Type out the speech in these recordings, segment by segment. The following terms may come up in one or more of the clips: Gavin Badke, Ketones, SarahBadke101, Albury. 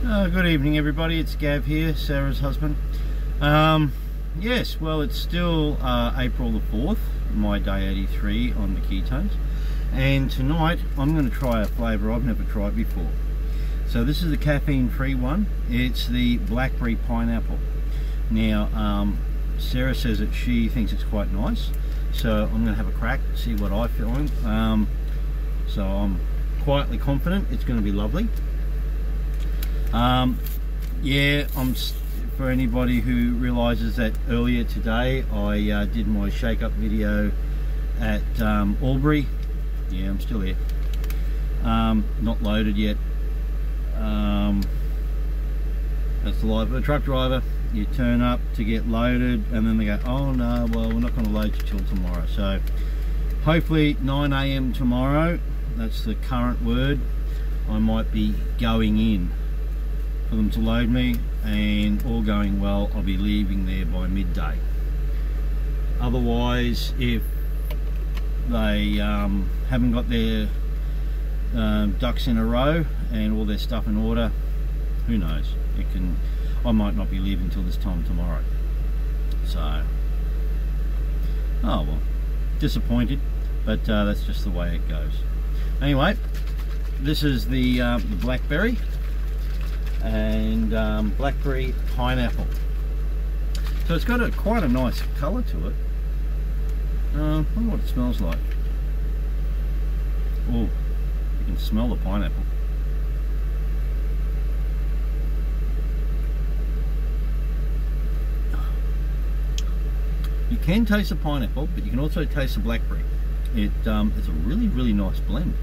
Good evening everybody, it's Gav here, Sarah's husband. Yes, well it's still April the 4th, my day 83 on the ketones, and tonight I'm going to try a flavour I've never tried before. So this is the caffeine free one, it's the blackberry pineapple. Now Sarah says that she thinks it's quite nice, so I'm going to have a crack, see what I feel. So I'm quietly confident it's going to be lovely. Yeah, for anybody who realizes that earlier today I did my shake up video at Albury. Yeah, I'm still here, not loaded yet. That's the life of a truck driver. You turn up to get loaded and then they go, oh no, well we're not going to load you till tomorrow. So hopefully 9 AM tomorrow, that's the current word, I might be going in for them to load me, and all going well I'll be leaving there by midday. Otherwise, if they haven't got their ducks in a row and all their stuff in order, who knows, I might not be leaving till this time tomorrow. So oh well, disappointed, but that's just the way it goes. Anyway, this is the blackberry and blackberry pineapple. So it's got quite a nice colour to it. I wonder what it smells like. Oh, you can smell the pineapple. You can taste the pineapple, but you can also taste the blackberry. It's a really, really nice blend.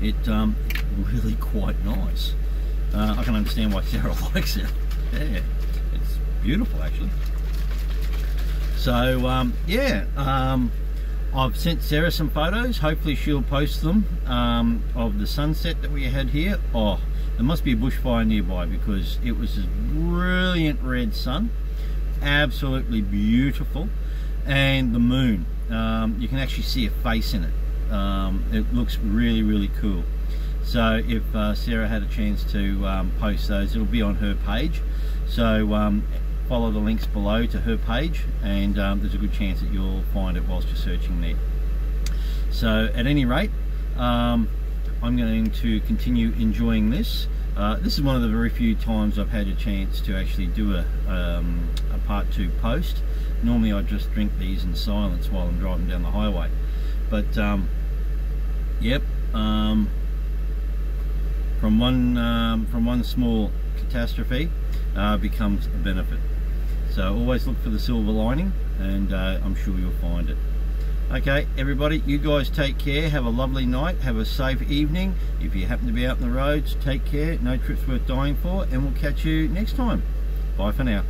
It's really quite nice. I can understand why Sarah likes it. Yeah, it's beautiful actually. So yeah, I've sent Sarah some photos, hopefully she'll post them, of the sunset that we had here. Oh, there must be a bushfire nearby because it was this brilliant red sun, absolutely beautiful, and the moon, you can actually see a face in it. It looks really, really cool. So if Sarah had a chance to post those, it'll be on her page. So follow the links below to her page, and there's a good chance that you'll find it whilst you're searching there. So at any rate, I'm going to continue enjoying this. This is one of the very few times I've had a chance to actually do a part two post. Normally I just drink these in silence while I'm driving down the highway. But yep. From one small catastrophe becomes a benefit. So always look for the silver lining, and I'm sure you'll find it. Okay everybody, you guys take care, have a lovely night, have a safe evening. If you happen to be out on the roads, take care, no trip's worth dying for, and we'll catch you next time. Bye for now.